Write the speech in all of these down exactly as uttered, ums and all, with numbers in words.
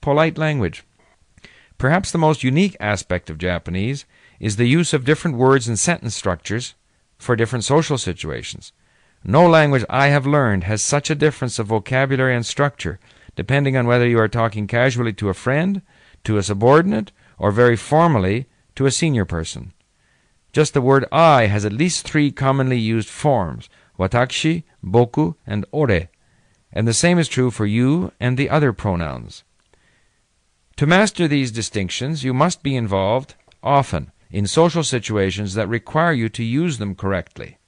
polite language. Perhaps the most unique aspect of Japanese is the use of different words and sentence structures for different social situations. No language I have learned has such a difference of vocabulary and structure, depending on whether you are talking casually to a friend, to a subordinate, or very formally to a senior person. Just the word I has at least three commonly used forms, watashi, boku, and ore, and the same is true for you and the other pronouns. To master these distinctions, you must be involved, often, in social situations that require you to use them correctly.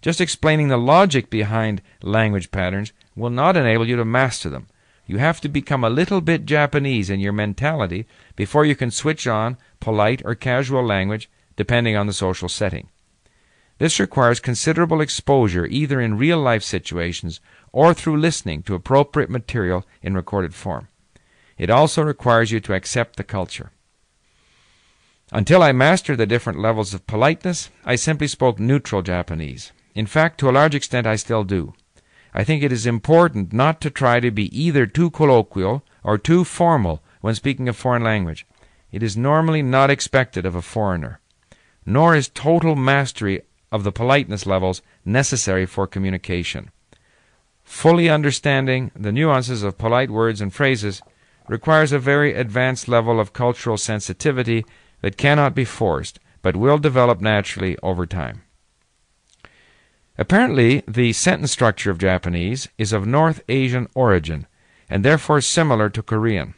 Just explaining the logic behind language patterns will not enable you to master them. You have to become a little bit Japanese in your mentality before you can switch on polite or casual language, depending on the social setting. This requires considerable exposure, either in real-life situations or through listening to appropriate material in recorded form. It also requires you to accept the culture. Until I mastered the different levels of politeness, I simply spoke neutral Japanese. In fact, to a large extent, I still do. I think it is important not to try to be either too colloquial or too formal when speaking a foreign language. It is normally not expected of a foreigner. Nor is total mastery of the politeness levels necessary for communication. Fully understanding the nuances of polite words and phrases requires a very advanced level of cultural sensitivity that cannot be forced, but will develop naturally over time. Apparently, the sentence structure of Japanese is of North Asian origin, and therefore similar to Korean.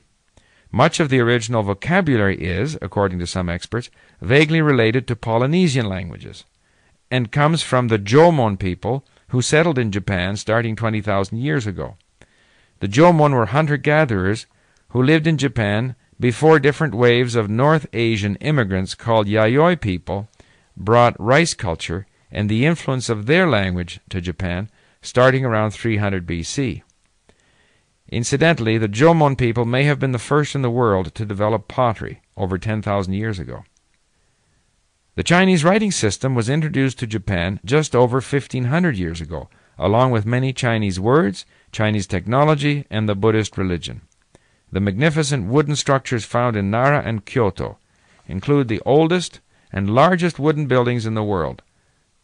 Much of the original vocabulary is, according to some experts, vaguely related to Polynesian languages, and comes from the Jomon people who settled in Japan starting twenty thousand years ago. The Jomon were hunter-gatherers who lived in Japan before different waves of North Asian immigrants called Yayoi people brought rice culture and the influence of their language to Japan starting around three hundred B C. Incidentally, the Jomon people may have been the first in the world to develop pottery over ten thousand years ago. The Chinese writing system was introduced to Japan just over fifteen hundred years ago, along with many Chinese words, Chinese technology, and the Buddhist religion. The magnificent wooden structures found in Nara and Kyoto include the oldest and largest wooden buildings in the world.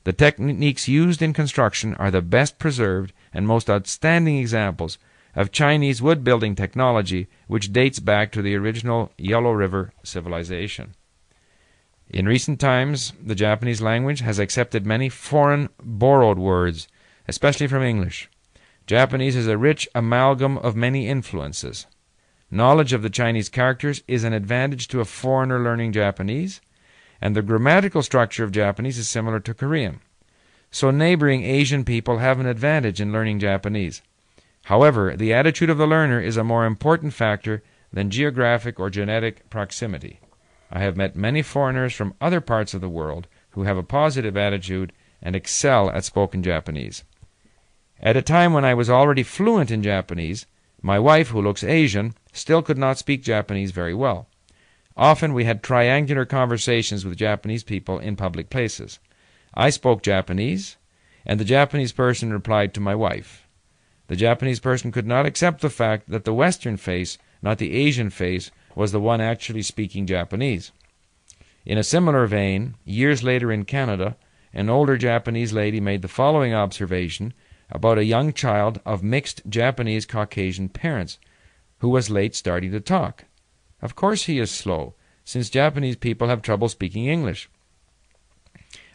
The techniques used in construction are the best preserved and most outstanding examples of Chinese wood-building technology, which dates back to the original Yellow River civilization. In recent times, the Japanese language has accepted many foreign borrowed words, especially from English. Japanese is a rich amalgam of many influences. Knowledge of the Chinese characters is an advantage to a foreigner learning Japanese, and the grammatical structure of Japanese is similar to Korean. So neighboring Asian people have an advantage in learning Japanese. However, the attitude of the learner is a more important factor than geographic or genetic proximity. I have met many foreigners from other parts of the world who have a positive attitude and excel at spoken Japanese. At a time when I was already fluent in Japanese, my wife, who looks Asian, still could not speak Japanese very well. Often we had triangular conversations with Japanese people in public places. I spoke Japanese, and the Japanese person replied to my wife. The Japanese person could not accept the fact that the Western face, not the Asian face, was the one actually speaking Japanese. In a similar vein, years later in Canada, an older Japanese lady made the following observation about a young child of mixed Japanese-Caucasian parents who was late starting to talk. Of course he is slow, since Japanese people have trouble speaking English.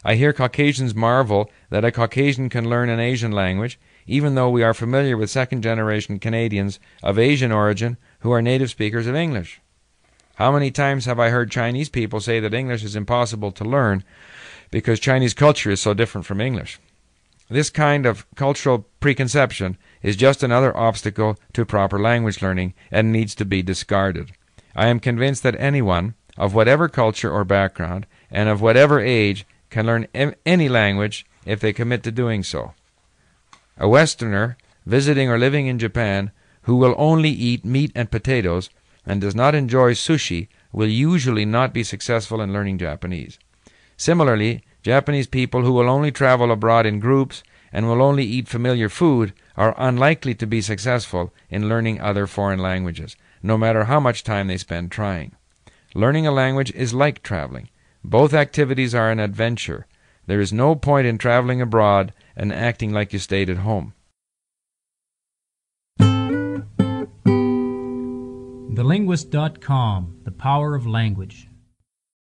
I hear Caucasians marvel that a Caucasian can learn an Asian language, even though we are familiar with second-generation Canadians of Asian origin who are native speakers of English. How many times have I heard Chinese people say that English is impossible to learn because Chinese culture is so different from English? This kind of cultural preconception is just another obstacle to proper language learning and needs to be discarded. I am convinced that anyone, of whatever culture or background, and of whatever age, can learn any language if they commit to doing so. A Westerner, visiting or living in Japan, who will only eat meat and potatoes and does not enjoy sushi will usually not be successful in learning Japanese. Similarly, Japanese people who will only travel abroad in groups and will only eat familiar food are unlikely to be successful in learning other foreign languages. no matter how much time they spend trying. Learning a language is like traveling. Both activities are an adventure. There is no point in traveling abroad and acting like you stayed at home. the linguist dot com, the power of language.